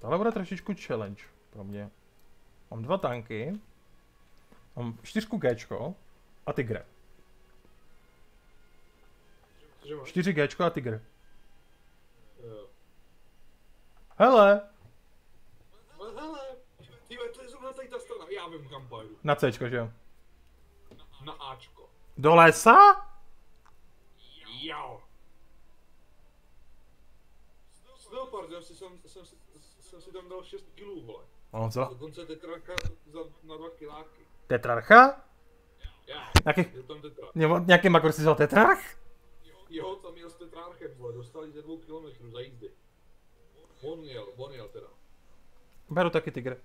Tohle bude trošičku challenge pro mě. Mám dva tanky, mám 4 Gčko a tygr. 4 Gčko a tygr. Hele! Já vím, kam pojdu. Na Cčko, že jo? Na Ačko. Do lesa? Jo. Snowport, já jsem si tam dal 6 kilů, vole. Ono co? Dokonce tetrarcha na 2 kiláky. Tetrarcha? Jo. Nějaký makor si vzal tetrarch? Jo, tam jel s tetrarchem, vole. Dostali ze 2 kilometrů za jízdy. On jel teda. Beru taky tygr.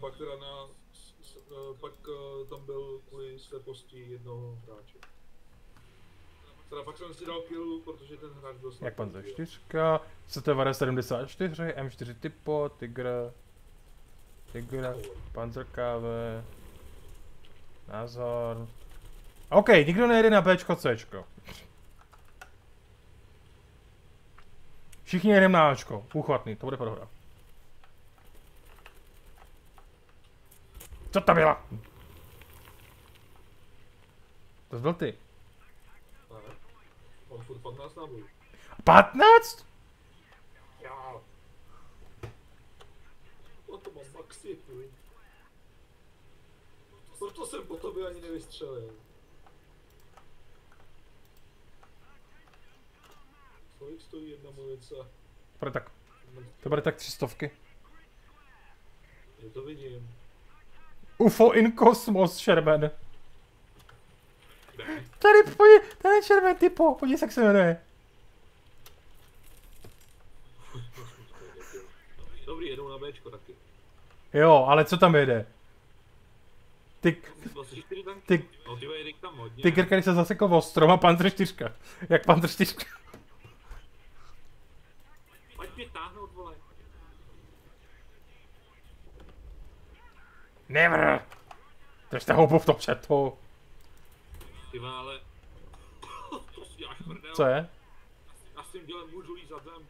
Pak teda tam byl kvůli sleposti jednoho hráče. Teda pak jsem si dal killu, protože ten hráč byl slepý. Jak pan ze 4, CTVR 74, M4 typo, tygr, panzerkáve, názor. OK, nikdo nejde na Bčko, Cčko. Všichni jedeme na Ačko, úchvatný, to bude prohra. Co tam byla? To byl ty. 15 nábojů. 15? Jo. O to mám maxi, ty. Proto jsem po tobě ani nevystřelil. Kolik stojí jedna movice? To bude tak 300. Já to vidím. UFO in kosmos, Sherman. Tady Sherman, typo, podívej se, jak se jmenuje. Dobrý, jedou na Bčko taky. Jo, ale co tam jede? Ty krkary se zasekl o strom a Panzer 4. Jak Panzer 4. Pojď mě táhnout, vole. Never! Držte houbu v tom četu. Ty vále. To si děláš prdel. Co je? Já s tím dělem můžu jít za zem.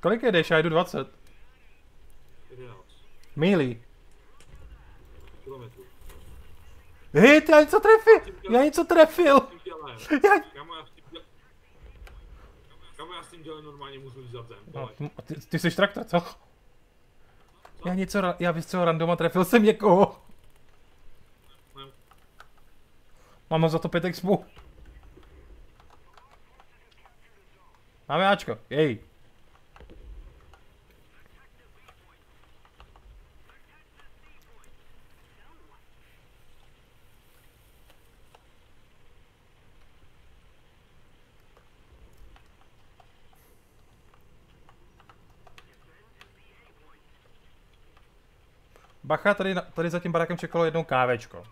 Kolik jedeš? Já jdu 20. 11. Mílí. Kilometrů. Hit, já něco trefil! Kamo, já s tím dělem normálně můžu jít za zem. No, ty jsi traktor, co? Já bych z toho randoma trefil jsem někoho. Mám za to 5 expo. Máme Ačko, jej. Bacha, tady za tím barákem čekalo jednou kávečko.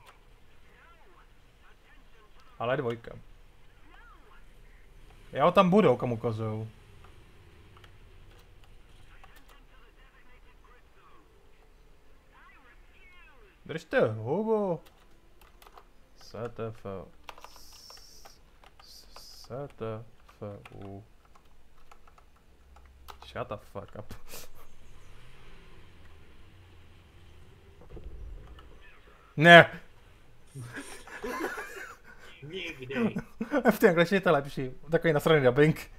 Ale 2. Jo, tam budou, kam ukazujou. Držte hubu. STFU. Shut the fuck up. Ne. Nikdy. V té angličtině je to lepší. Takový nasraný dubbing.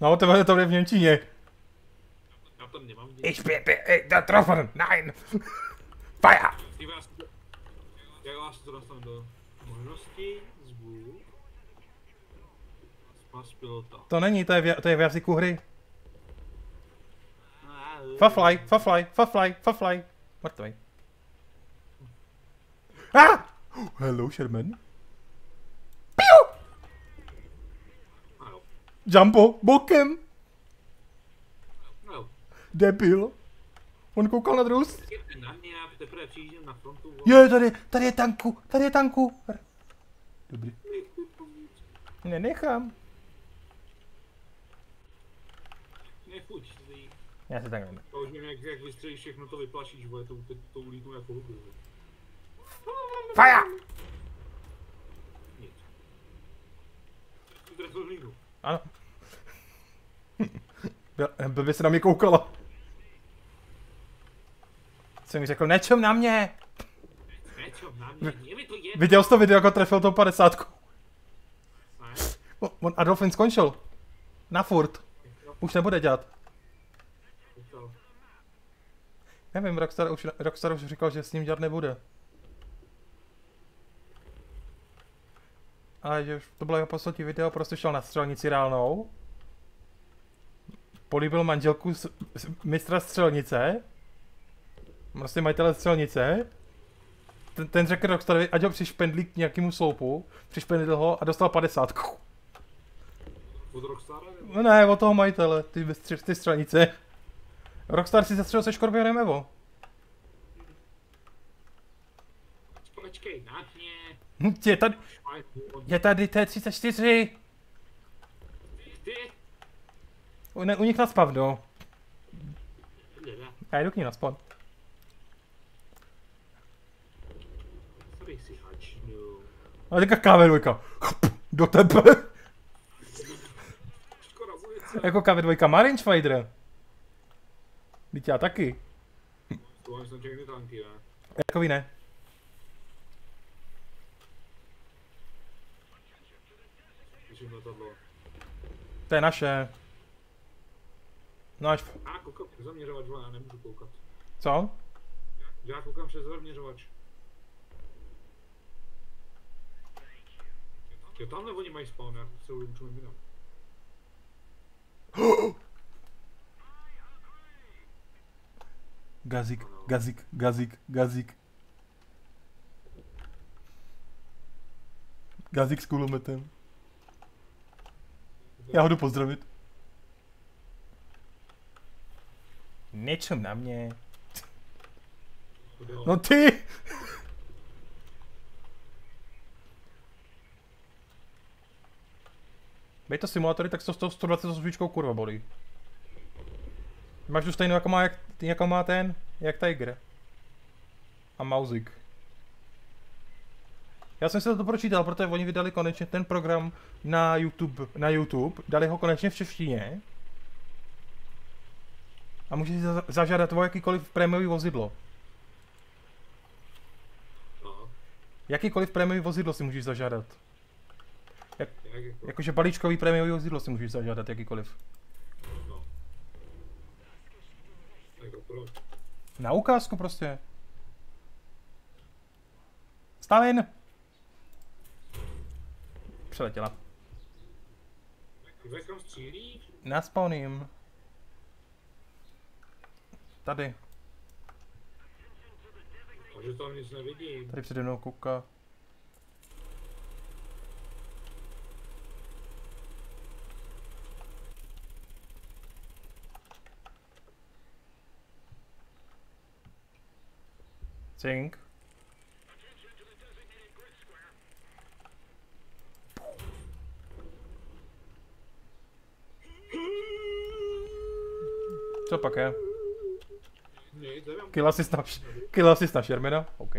No, to bude to v němčině. Já tam nemám nic. Ich bitte, der Troffer, nein. Fire. Já vás to dostanu do možnosti zvuk. Spas pilota. To není, to je v jazyku hry. Fafly. Mrtvej. Ah! Hello, Sherman. Piu! Jumbo, bokem! Debil. On koukal na druhou. Jo, tady je tanku, Dobrý. Nenechám. Nechuť. Já se tak nevím. To už mě jak vystřelíš všechno, to vyplašíš, vole, to ulítnu jako hlubu. FIRE! Nic. Trefil hlínu. Ano. Blbě se na mě koukalo. Co mi řekl, nečem na mě! Viděl jsi to video, jako trefil tou 50. On Adolfin skončil. Na furt. Už nebude dělat. Nevím, Rockstar už říkal, že s ním dělat nebude. Ale že to bylo jeho poslední video, prostě šel na střelnici reálnou. Políbil manželku mistra střelnice. Prostě majitele střelnice. Ten řekl Rockstarovi, ať ho přišpendlí k nějakému sloupu. Přišpendlil ho a dostal 50. Od Rockstara? No ne, od toho majitele, ty střelnice. Rockstar si zastřelil se Škorpionem Evo. Počkej, na mě. Je tady T-34. U nich na spav, no. Já jdu k ní na spav. A teďka KV2. Do tebe. Jako KV2 má range fighter. Vždyť já taky. Tohle jsem všechny tanky, ne? Jakový ne. To je naše. No až... A koukám přes zaměřovač, já nemůžu koukat. Co? Já koukám přes zaměřovač. Jo, tamhle oni mají spawn, já se ujím čemu jinam. Gazik s kulometem. Já ho jdu pozdravit. Něčem na mě. No ty! Bej to simulátory, tak to s tou 128 kurva bolí. Máš tu stejnou, jako má ten, jak Tiger. A Mauzik. Já jsem se to pročítal, protože oni vydali konečně ten program na YouTube, dali ho konečně v češtině. A můžeš si zažádat o jakýkoliv prémiový vozidlo. Aha. Jakýkoliv prémiový vozidlo si můžeš zažádat. Jakože balíčkový prémiový vozidlo si můžeš zažádat jakýkoliv. No. Jako proč? Na ukázku prostě. Stalin! Přeletěla. Naspawním. Tady. Takže tam nic nevidím. Tady přede mnou kouká. Cink. Co pak je? Kill assist na Shermana, OK.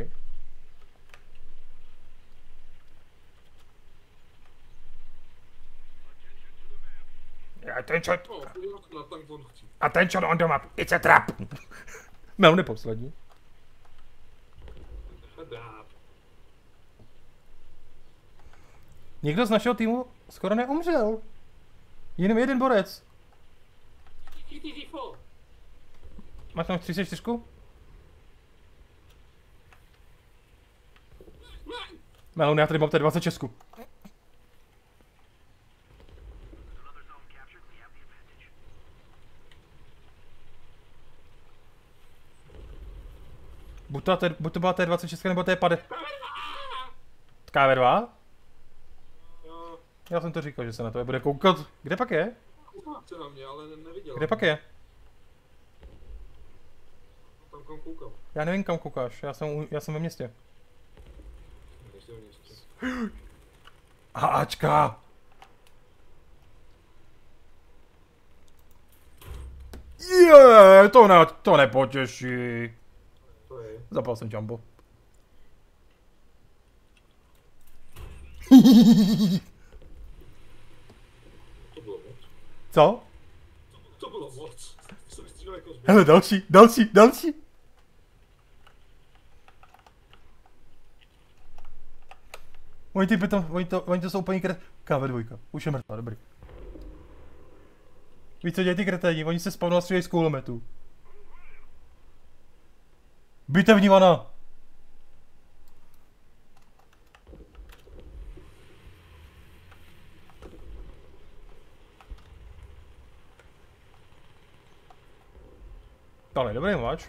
Attention on the map, it's a trap! No, neposlední. Nikdo z našeho týmu skoro neumřel. Jenom jeden borec. Máš tam 34? Melon, já tady mám tady 26. Buď to byla T26 nebo T50. KV2? Já jsem to říkal, že se na to bude koukat. Kde pak je? Kde pak je? Kam koukám? Já nevím, kam koukáš, já jsem ve městě. Ačka! Jeee, to nepotěší. Zapal jsem jumbo. To Co? To bylo moc. Hele, další. Oni to jsou úplně kreténi. KV2, už je mrtvá, dobrý. Víš, co dělají ty kreténi? Oni se spavnou a střílejí z kulometů. Bitevní vana! Tohle je dobrý mač.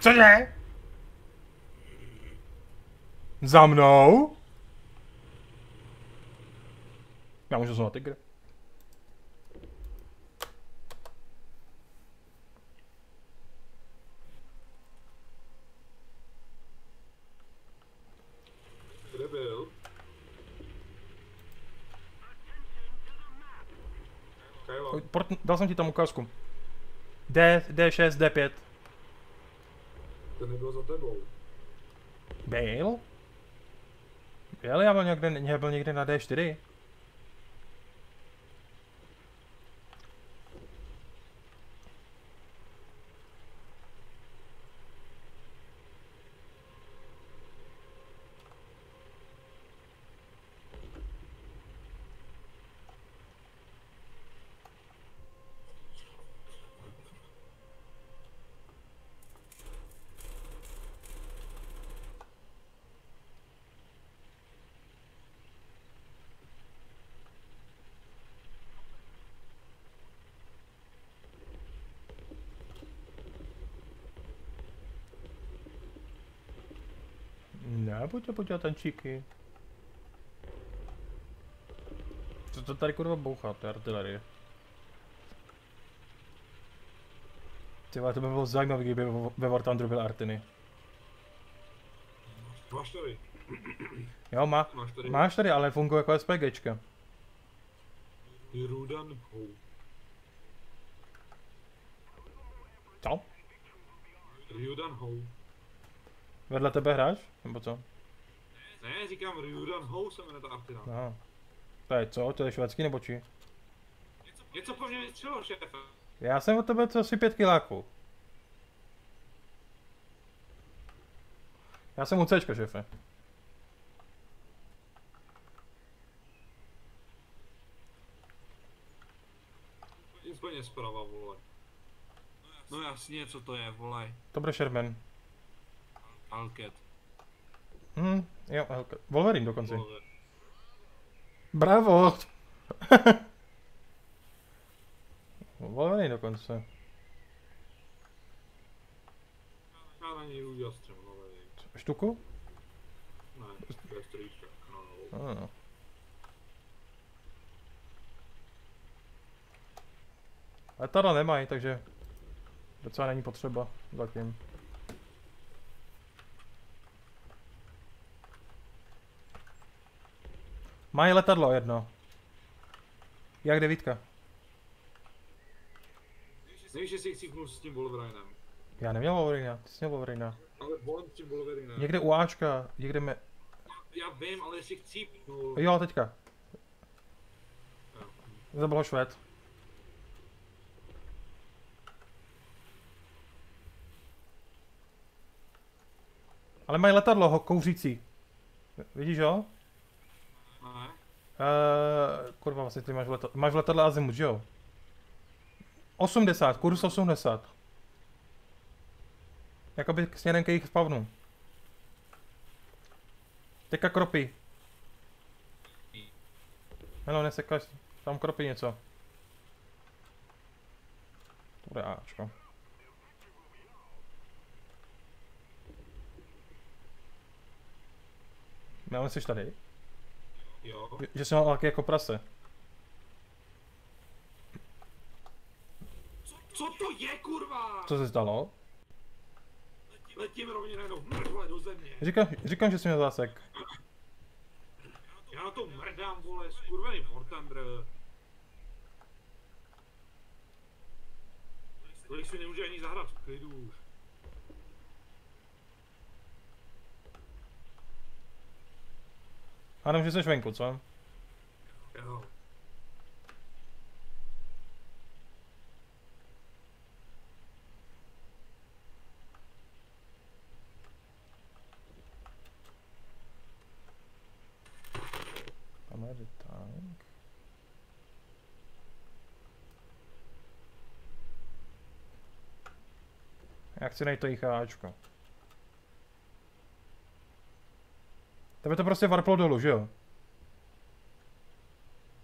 Cože? Za mnou? Já můžu znovu tygr. Kde byl? Dal jsem ti tam ukázku. D, D6, D5. Ten nebyl za tebou. Byl? Byl, já byl někde na D4. Pojď a tančíky. Co to tady kurva bouchá, to je artilerie. Tyhle, to by bylo zajímavé, kdyby ve War Thunderu byly artiny. Máš tady. Jo, máš tady, ale funguje jako SPGčka. Rudan Hou. Co? Rudan Hou. Vedle tebe hráč? Nebo co? Ne, říkám Rudan Hou se jmenuje ta artina. Aha. To je co? To je švédský nebo čí? Něco po mně vystřelilo, šéfe. Já jsem od tebe co asi 5 kiláků. Já jsem u Cčka, šéfe. Úplně zprava, vole. No jasně, co to je, vole. To bude Sherman. Alket. Jo, Alket. Wolverine dokonce. Wolverine. Bravo! Wolverine dokonce. Já na něj udělal střem, Wolverine. Štuku? Ne, to je strýčka. No. Letadla nemají, takže docela není potřeba zatím. Mají letadlo jedno. Jak devítka. Nevíš, jestli chci hnul s tím Wolverinem. Já neměl Wolverina, ty jsi měl Wolverina. Ale on s tím Wolverinem. Někde u Ačka, někde me... Já vím, ale jestli chci hnul... Jo, teďka. To bylo Švéd. Ale mají letadlo, kouřící. Vidíš, jo? Kurva, vlastně ty máš letadla Azimut, že jo? 80, kurz 80. Jakoby směrem k jejich spavnu. Teďka kropy. Hele, nesekáš, tam kropy něco. To bude Ačko. Měl jsi tady? Jo. Že jsem měl jako prase. Co to je, kurva? Co se stalo? Letím rovně najednou mrdle do země. Říkám, že jsem měl zásek. Já na to mrdám, vole, skurvený War Thunder. Tolik si nemůže ani zahrát v klidu už. Hádám, že jsi venku, co? Jo. another tank. Akci to jich háčko. Tebe to prostě varplo dolů, že jo?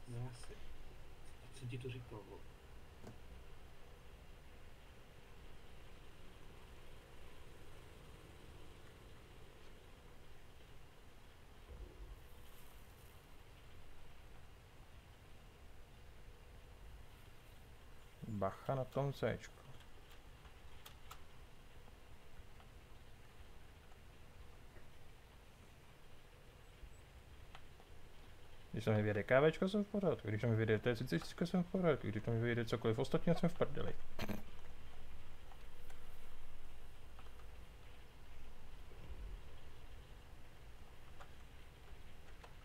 No asi. Jak jsem ti to říkal, bo. Bacha na tom Cčku. Když tam mi vyjede kávečko, jsem v pořádku, když tam mi vyjede T34, jsem v pořádku, když tam mi vyjede cokoliv ostatního, jsem v prdeli.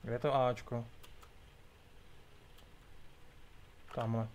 Kde je to Ačko? Tamhle.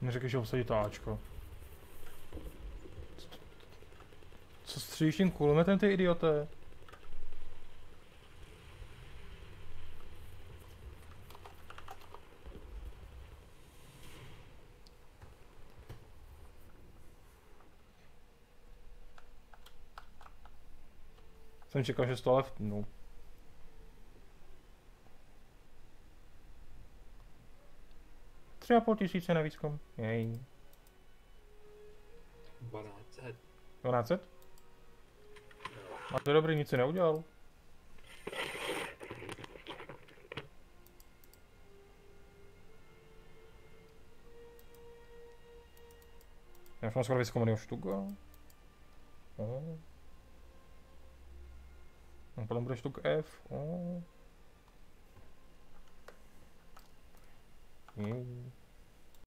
Neřekl, že obsadí to Ačko. Co střílíš tím kulometem, ty idioté? Jsem čekal, že stále vtnu. Tři a půl tisíce na výzkum. Jej. 1200. 1200? A to je dobrý, nic si neudělal. Já už mám skoro vyzkumenýho štuka. Oho. A potom bude štuk F. Oho. Jej.